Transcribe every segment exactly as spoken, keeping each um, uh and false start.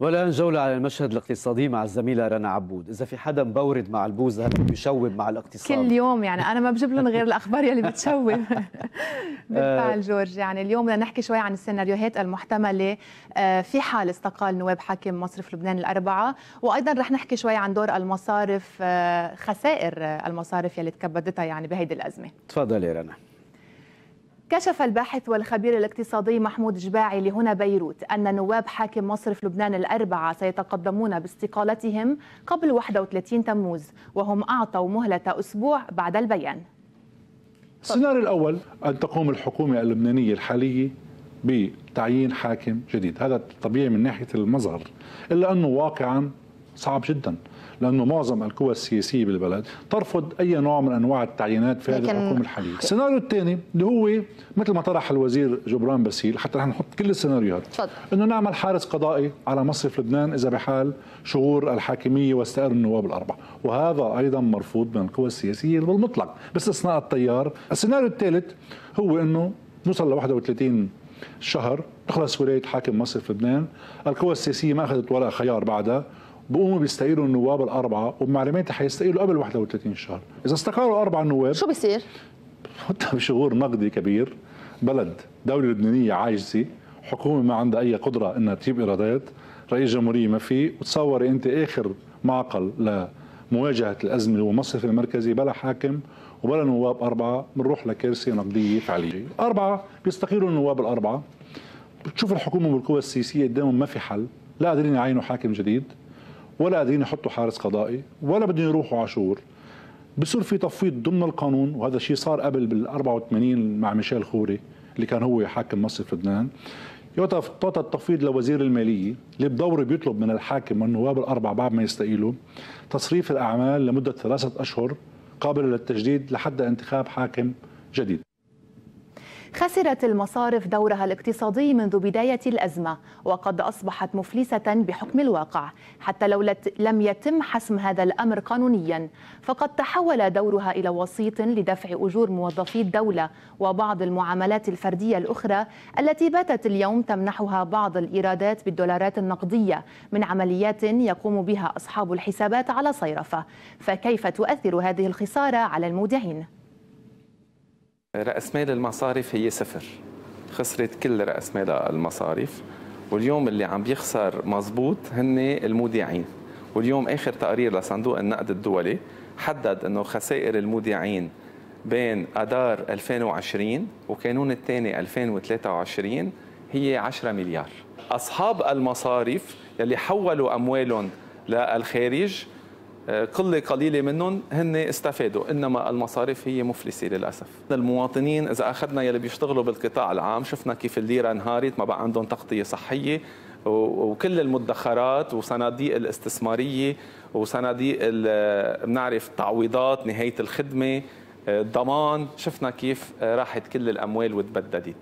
والآن جولة على المشهد الاقتصادي مع الزميلة رنا عبود. إذا في حدا مبورد مع البوز هلا بيشوب مع الاقتصاد كل يوم، يعني أنا ما بجيب لهم غير الأخبار يلي بتشوب. بالفعل جورج، يعني اليوم بدنا نحكي شوي عن السيناريوهات المحتملة في حال استقال نواب حاكم مصرف لبنان الأربعة، وأيضا رح نحكي شوي عن دور المصارف، خسائر المصارف يلي تكبدتها يعني بهيدي الأزمة. تفضلي رنا. كشف الباحث والخبير الاقتصادي محمود جباعي لهنا بيروت أن نواب حاكم مصرف لبنان الأربعة سيتقدمون باستقالتهم قبل واحد وثلاثين تموز، وهم أعطوا مهلة أسبوع بعد البيان. السيناريو الأول أن تقوم الحكومة اللبنانية الحالية بتعيين حاكم جديد، هذا طبيعي من ناحية المظهر، إلا أنه واقعا صعب جدا، لأنه معظم القوى السياسية بالبلد ترفض أي نوع من أنواع التعيينات في هذه الحكومة الحالية. السيناريو الثاني اللي هو مثل ما طرح الوزير جبران باسيل، حتى رح نحط كل السيناريوهات، أنه نعمل حارس قضائي على مصرف لبنان إذا بحال شغور الحاكمية واستقرار النواب الأربعة، وهذا أيضا مرفوض من القوى السياسية بالمطلق باستثناء التيار. السيناريو الثالث هو أنه نوصل ل واحد وثلاثين شهر تخلص ولاية حاكم مصرف لبنان، القوى السياسية ما أخذت ولا خيار بعدها، بقوموا بيستقيلوا النواب الأربعة، وبمعلوماتي حيستقيلوا قبل واحد وثلاثين شهر، إذا استقالوا أربعة نواب شو بيصير؟ بشغور نقدي كبير، بلد دولة لبنانية عاجزة، حكومة ما عندها أي قدرة إنها تجيب إيرادات، رئيس جمهورية ما في، وتصوري أنت آخر معقل لمواجهة الأزمة اللي هو المصرف المركزي بلا حاكم وبلا نواب أربعة، بنروح لكارثة نقدية فعلية. أربعة بيستقيلوا النواب الأربعة، بتشوف الحكومة والقوى السياسية قدامهم ما في حل، لا قادرين يعينوا حاكم جديد، ولا قادرين يحطوا حارس قضائي، ولا بدهم يروحوا على شغور. بصير في تفويض ضمن القانون، وهذا الشيء صار قبل بال أربعة وثمانين مع ميشيل خوري اللي كان هو حاكم مصرف لبنان. يعطى التفويض لوزير الماليه اللي بدوره بيطلب من الحاكم والنواب الاربعه بعد ما يستقيلوا تصريف الاعمال لمده ثلاثه اشهر قابله للتجديد لحد انتخاب حاكم جديد. خسرت المصارف دورها الاقتصادي منذ بداية الأزمة، وقد أصبحت مفلسة بحكم الواقع، حتى لو لم يتم حسم هذا الأمر قانونيا، فقد تحول دورها إلى وسيط لدفع أجور موظفي الدولة وبعض المعاملات الفردية الأخرى التي باتت اليوم تمنحها بعض الإيرادات بالدولارات النقدية من عمليات يقوم بها أصحاب الحسابات على صيرفة، فكيف تؤثر هذه الخسارة على المودعين؟ رأس مال المصارف هي صفر، خسرت كل رأس مال المصارف، واليوم اللي عم بيخسر مزبوط هن المودعين. واليوم آخر تقرير لصندوق النقد الدولي حدد أنه خسائر المودعين بين أدار ألفين وعشرين وكانون الثاني ألفين وثلاثة وعشرين هي عشرة مليار. أصحاب المصارف يلي حولوا أموالهم للخارج قلة قليلة منهم هن استفادوا، إنما المصارف هي مفلسة للأسف. المواطنين إذا أخذنا يلي بيشتغلوا بالقطاع العام شفنا كيف الليرة انهارت، ما بقى عندهم تغطية صحية، وكل المدخرات وصناديق الاستثمارية وصناديق بنعرف تعويضات نهاية الخدمة الضمان، شفنا كيف راحت كل الأموال وتبددت.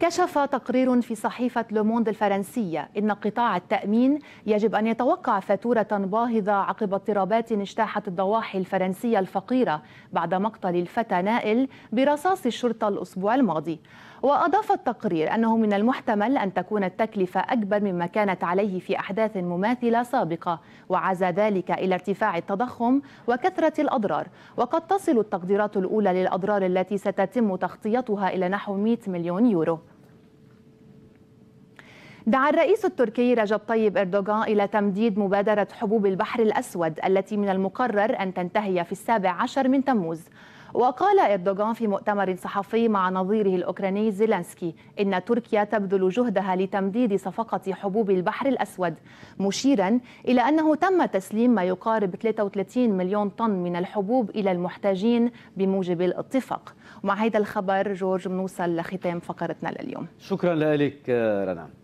كشف تقرير في صحيفة لوموند الفرنسية إن قطاع التأمين يجب أن يتوقع فاتورة باهظة عقب اضطرابات اجتاحت الضواحي الفرنسية الفقيرة بعد مقتل الفتى نائل برصاص الشرطة الأسبوع الماضي. وأضاف التقرير أنه من المحتمل أن تكون التكلفة أكبر مما كانت عليه في أحداث مماثلة سابقة، وعزى ذلك إلى ارتفاع التضخم وكثرة الأضرار، وقد تصل التقديرات الأولى للأضرار التي ستتم تغطيتها إلى نحو مئة مليون يورو. دعا الرئيس التركي رجب طيب إردوغان إلى تمديد مبادرة حبوب البحر الأسود التي من المقرر أن تنتهي في السابع عشر من تموز. وقال إردوغان في مؤتمر صحفي مع نظيره الأوكراني زيلانسكي إن تركيا تبذل جهدها لتمديد صفقة حبوب البحر الأسود، مشيرا إلى أنه تم تسليم ما يقارب ثلاثة وثلاثين مليون طن من الحبوب إلى المحتاجين بموجب الاتفاق. ومع هذا الخبر جورج بنوصل لختام فقرتنا لليوم. شكرا لك رنا.